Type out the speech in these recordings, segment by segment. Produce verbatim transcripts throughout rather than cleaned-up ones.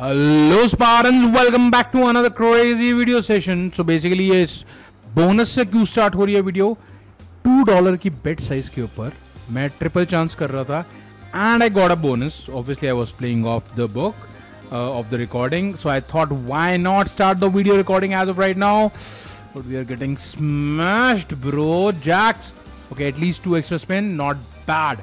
Hello Spartans, welcome back to another crazy video session. So basically ये bonus से क्यों start हो रही है वीडियो, टू डॉलर की बेट साइज के ऊपर मैं ट्रिपल चांस कर रहा था and I got a bonus. Obviously I was playing off the book of the recording, so I thought why not start the video recording as of right now, but we are getting smashed bro. Jacks, okay, at least two extra spin, not bad.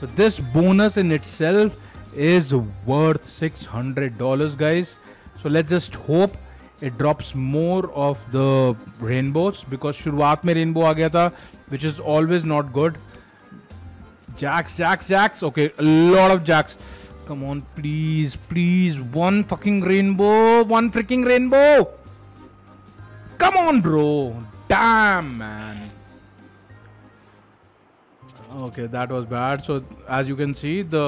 So this bonus in itself is worth six hundred dollars, guys. So let's just hope it drops more of the rainbows, because शुरुआत में rainbow आ गया था, which is always not good. Jacks, jacks, jacks. Okay, a lot of jacks. Come on, please, please, one fucking rainbow, one freaking rainbow. Come on, bro. Damn, man. Okay, that was bad. So as you can see, the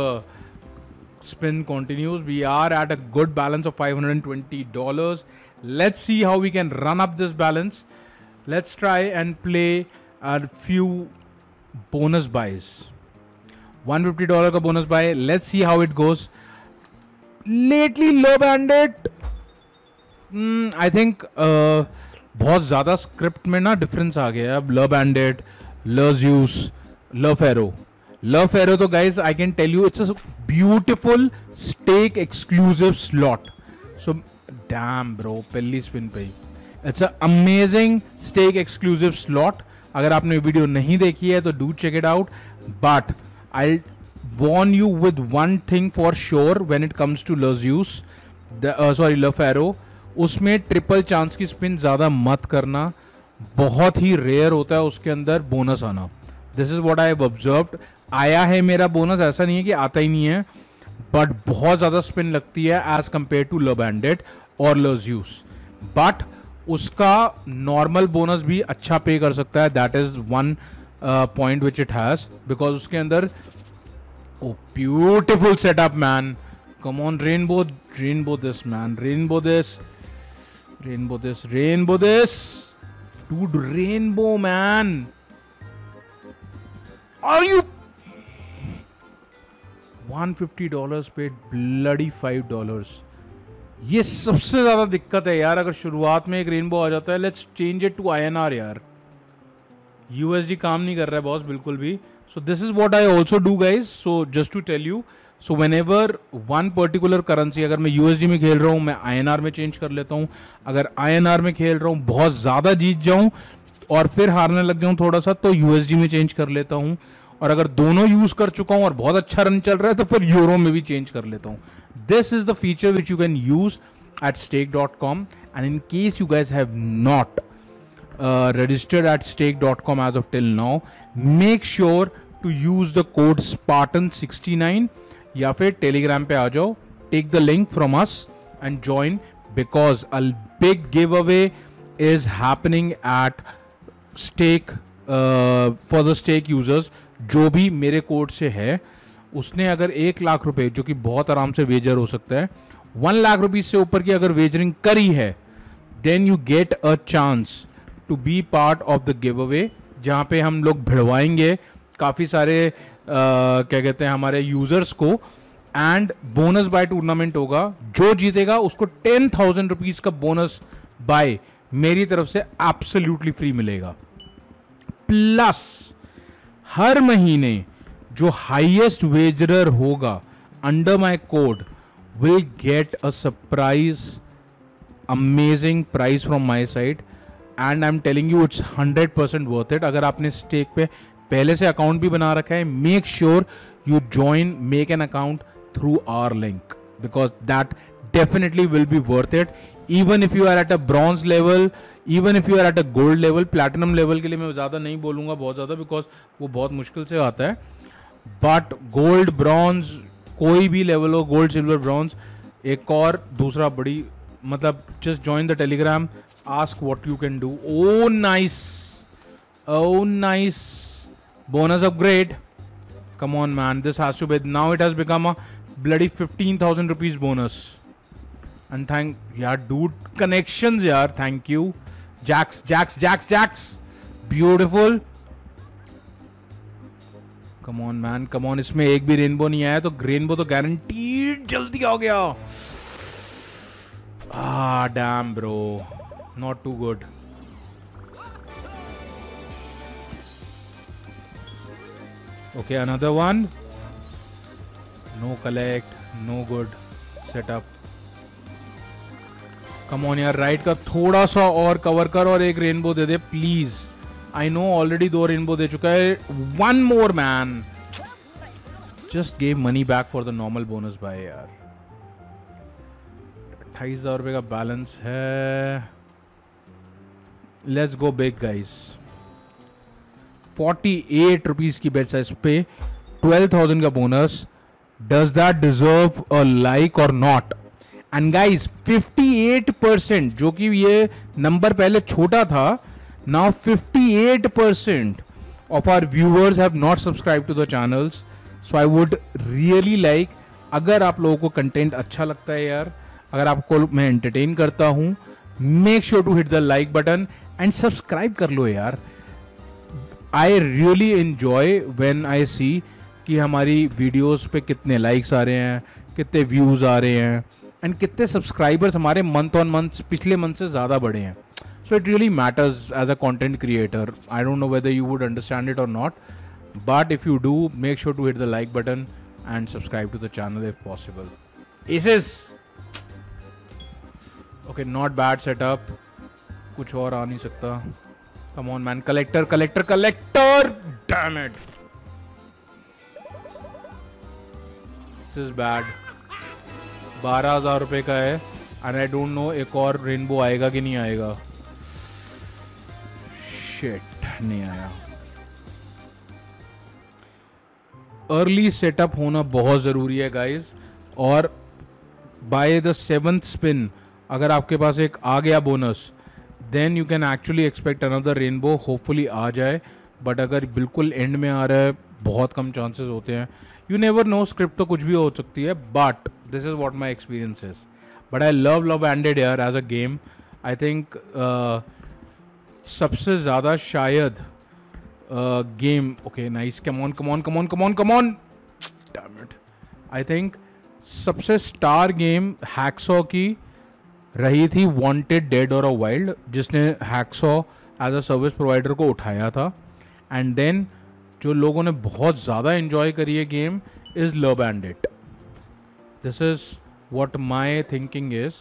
spin continues. We are at a good balance of five hundred twenty dollars. Let's see how we can run up this balance. Let's try and play a few bonus buys. one hundred fifty dollars ka bonus buy. Let's see how it goes. Lately Le Bandit, mm, I think uh, बहुत ज़्यादा script में ना difference आ गया है. Le Bandit, Le Zeus, Le Pharaoh. Le Pharaoh तो guys, I can tell you, it's a beautiful stake exclusive slot. So damn bro, पहली spin पे ही. It's a amazing stake exclusive slot. अगर आपने वीडियो नहीं देखी है तो do check it out. But I'll warn you with one thing for sure when it comes to Le Zeus, the uh, sorry Le Pharaoh, उसमें triple chance की spin ज़्यादा मत करना. बहुत ही rare होता है उसके अंदर bonus आना. This is what I have observed. आया है मेरा बोनस, ऐसा नहीं है कि आता ही नहीं है, बट बहुत ज़्यादा स्पिन लगती है as compare to Le Bandit और Le Zeus. बट उसका नॉर्मल बोनस भी अच्छा पे कर सकता है, that is one point which it has, because उसके अंदर beautiful setup man. Come on rainbow, rainbow this man, rainbow this, rainbow this, rainbow this, dude rainbow man. Are you one hundred fifty dollars paid bloody five dollars. ये सबसे ज़्यादा दिक्कत है यार. अगर शुरुआत में एक रेनबो आ जाता है, let's change it to I N R यार. यू एस डी काम नहीं कर रहा है बॉस बिल्कुल भी. So this is what I also do guys. So just to tell you, so whenever one particular currency, अगर मैं यू एस डी में खेल रहा हूँ मैं आई एन आर में चेंज कर लेता हूँ. अगर आई एन आर में खेल रहा हूँ, बहुत ज़्यादा जीत जाऊँ और फिर हारने लग जाऊँ थोड़ा सा, तो यू एस डी में चेंज कर लेता हूँ. और अगर दोनों यूज़ कर चुका हूँ और बहुत अच्छा रन चल रहा है, तो फिर यूरो में भी चेंज कर लेता हूँ. This is the feature which you can use at Stake dot com. And in case you guys have not registered at Stake dot com as of till now, make sure to use the code spartan sixty nine, या फिर Telegram पे आ जाओ, take the link from us and join, because a big give away is happening at Stake for the Stake users. जो भी मेरे code से है उसने अगर एक लाख रुपए, जो कि बहुत आराम से वेजर हो सकता है, वन लाख रुपीज से ऊपर की अगर वेजरिंग करी है, then you get a chance to be part of the give away, जहाँ पे हम लोग भिड़वाएंगे काफ़ी सारे uh, क्या कहते हैं हमारे यूजर्स को. एंड बोनस बाय टूर्नामेंट होगा, जो जीतेगा उसको टेन थाउजेंड रुपीज़ का बोनस बाय मेरी तरफ से एब्सोल्युटली फ्री मिलेगा. प्लस हर महीने जो हाईएस्ट वेजरर होगा under my code will get a surprise amazing prize from my side. And I am telling you it's hundred percent worth it. अगर आपने स्टेक पे पहले से अकाउंट भी बना रखा है, make sure you join, make an account through our link, because that definitely will be worth it. Even if you are at a bronze level, even if you are at a gold level, platinum level के लिए मैं ज़्यादा नहीं बोलूँगा बहुत ज़्यादा, because वो बहुत मुश्किल से आता है. But gold, bronze, कोई भी level हो, gold, silver, bronze, एक और दूसरा बड़ी, मतलब just join the telegram, ask what you can do. Oh nice, oh nice, bonus upgrade. Come on man, this has to be, now it has become a bloody fifteen thousand rupees bonus. And thank यार dude, connections यार, thank you. Jacks, Jacks, Jacks, Jacks, beautiful. Come on man, come on. इसमें एक भी rainbow नहीं आया, तो rainbow तो guaranteed जल्दी आ गया. Ah, damn, bro. Not too good. Okay, another one. No collect. No good setup. Come on यार, राइट का थोड़ा सा और कवर कर और एक रेनबो दे दे प्लीज. आई नो ऑलरेडी दो रेनबो दे चुका है. One more man. Just gave money back for the normal bonus buy यार. अट्ठाईस हजार रुपये का बैलेंस है. Let's go big guys. Forty eight rupees की बेट साइज पे ट्वेल्व थाउजेंड का bonus. Does that deserve a like और not? And guys fifty eight percent, जो कि ये नंबर पहले छोटा था, now fifty eight percent of our viewers have not subscribe to the channels. So I would really like, अगर आप लोगों को कंटेंट अच्छा लगता है यार, अगर आपको मैं एंटरटेन करता हूँ, make sure to hit the like button and subscribe कर लो यार. I really enjoy when I see कि हमारी वीडियोस पे कितने लाइक्स आ रहे हैं, कितने व्यूज़ आ रहे हैं एंड कितने सब्सक्राइबर्स हमारे मंथ ऑन मंथ पिछले मंथ से ज़्यादा बढ़े हैं. So it really matters as a content creator. I don't know whether you would understand it और not, but if you do, make sure to hit the like button and subscribe to the channel if possible. This is okay. Not bad setup. कुछ और आ नहीं सकता. Come on man. Collector collector collector. Damn it. This is bad. बारह हजार रुपये का है एंड आई डोंट नो एक और रेनबो आएगा कि नहीं आएगा. शिट, नहीं आया. अर्ली सेटअप होना बहुत ज़रूरी है गाइज. और बाय द सेवंथ स्पिन अगर आपके पास एक आ गया bonus, then you can actually expect another rainbow. Hopefully आ जाए, बट अगर बिल्कुल एंड में आ रहा है, बहुत कम चांसेस होते हैं. यू नेवर नो, स्क्रिप्ट तो कुछ भी हो सकती है, but this is what my experience is. But I love love ended यार as a game. I think सबसे ज़्यादा शायद game. Okay nice. Come on come on come on come on come on. Damn it. I think सबसे star game Hacksaw की रही थी, wanted dead और a wild, जिसने Hacksaw as a service provider को उठाया था. एंड देन जो लोगों ने बहुत ज़्यादा इन्जॉय करी है game is love bandit. This is what my thinking is.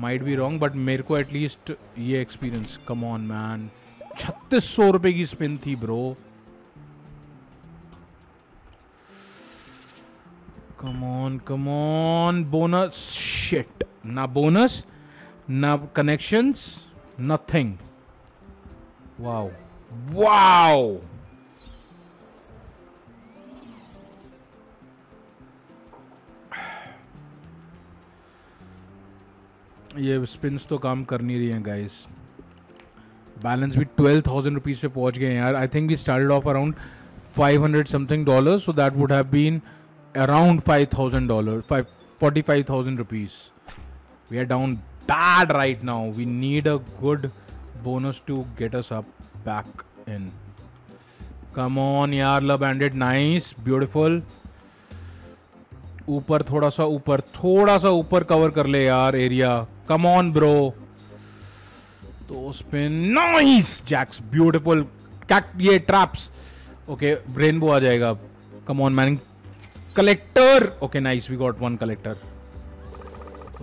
Might be wrong, but मेरे को एटलीस्ट ये एक्सपीरियंस. Come on man. छत्तीस सौ रुपये की स्पिन थी bro. Come on come on. Bonus. Shit. ना बोनस, ना कनेक्शंस, नथिंग. Wow wow. ये स्पिन्स तो काम कर नहीं रही हैं गाइस. बैलेंस भी ट्वेल्व थाउजेंड रुपीज़ पे पहुंच गए यार. I think we started off around five hundred something dollar, so that would have been around five thousand dollar, five forty five thousand rupees. We are down bad right now. We need a good bonus to get us up back in. Come on, yaar. Love bandit. Nice, beautiful. ऊपर थोड़ा सा ऊपर थोड़ा सा ऊपर cover कर ले यार एरिया. Come on, bro. तो spin. Nice, jacks. Beautiful. Cat ये traps. Okay, rainbow आ जाएगा. Come on, man. Collector. Okay, nice. We got one collector.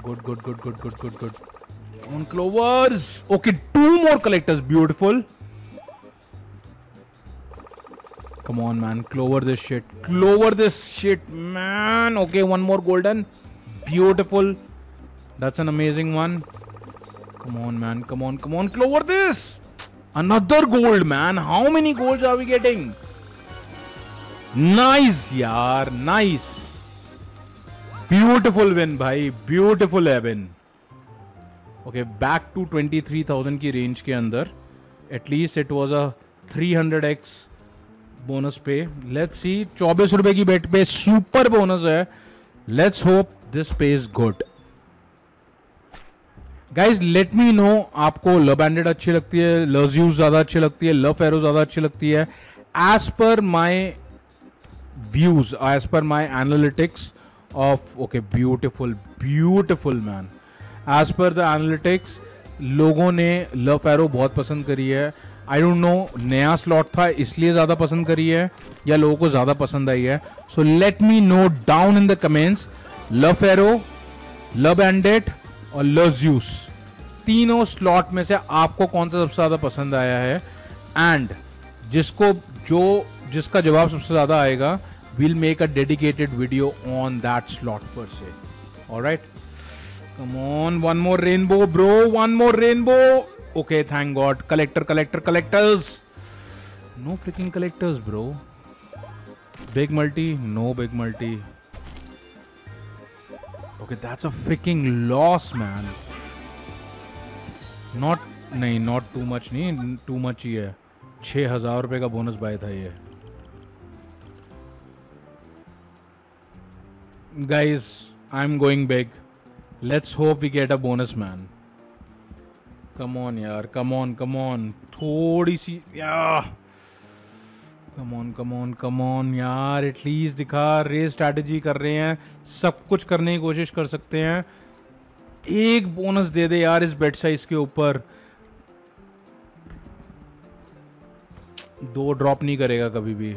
Good, good, good, good, good, good, good. On clovers. Okay, two more collectors. Beautiful. Come on, man. Clover this shit. Clover this shit, man. Okay, one more golden. Beautiful. That's an amazing one. Come on, man. Come on, come on. Clover this. Another gold, man. How many golds are we getting? Nice, yaar. Nice. Beautiful win भाई. Beautiful है win. Okay, back to twenty three thousand की range के अंदर. At least it was a three hundred x bonus पे. Let's see. चौबीस रुपए की bet पे सुपर बोनस है. Let's hope this pay is good guys. Let me know आपको लव बैंडेड अच्छी लगती है, लव ज़्यूस ज्यादा अच्छी लगती है, लव फेरो ज्यादा अच्छी लगती है. As per my views, as per my analytics of okay, beautiful, beautiful man. As per the analytics लोगों ने लव फैरो बहुत पसंद करी है. आई डोंट नो नया स्लॉट था इसलिए ज़्यादा पसंद करी है या लोगों को ज़्यादा पसंद आई है. So let me know down in the comments love pharaoh, love bandit और लव ज़्यूस, तीनों स्लॉट में से आपको कौन सा सबसे ज़्यादा पसंद आया है. एंड जिसको जो जिसका जवाब सबसे ज़्यादा आएगा we'll make a dedicated video on that slot per se. All right, come on, one more rainbow bro, one more rainbow. Okay, thank god. Collector, collector, collectors. No freaking collectors bro. Big multi, no big multi. Okay, that's a freaking loss man. Not nahi, not too much nahi, too much hi hai. छह हज़ार रुपए का bonus buy tha ye. Guys, I'm going big. Let's hope we get a bonus, man. Come on, yaar. Come on, come on. थोड़ी सी yeah. Come on, come on, come on, yaar. At least दिखा. Raise strategy कर रहे हैं. सब कुछ करने की कोशिश कर सकते हैं. एक bonus दे दे यार इस bet size के ऊपर. दो drop नहीं करेगा कभी भी.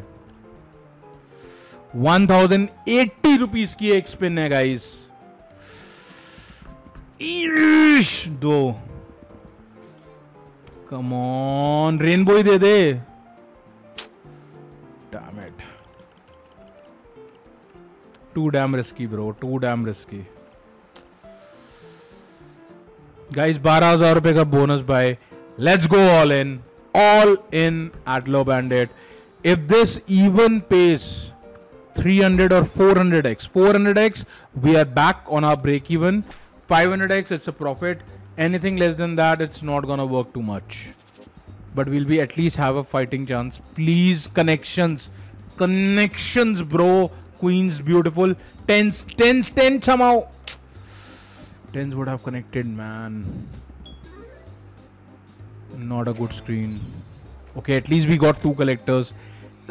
वन थाउज़ेंड एटी रुपीस की एक स्पिन है गाइस. ईश दो. कम ऑन रेनबो ही दे दे. Damn it. Too damn risky bro, too damn risky. Guys बारह हजार रुपए का bonus buy. Let's go all in, all in at low bandit. If this even pays three hundred or four hundred x, four hundred x we are back on our break even. Five hundred x it's a profit. Anything less than that it's not gonna work too much, but we'll be at least have a fighting chance. Please connections, connections bro. Queens beautiful. Tens, tens, tens somehow. Tens would have connected man. Not a good screen. Okay, at least we got two collectors.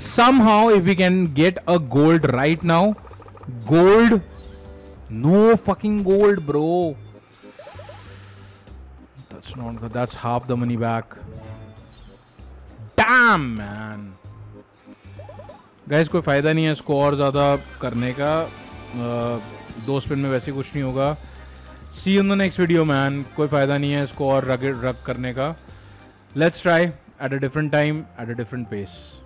Somehow if we can get a gold right now. Gold, no fucking gold bro. That's not good. That's half the money back. Damn man. Guys कोई फायदा नहीं है इसको और ज़्यादा करने का. दो स्पिन में वैसे कुछ नहीं होगा. See you in the next video man. कोई फायदा नहीं है इसको और रग रग करने का. Let's try at a different time at a different pace.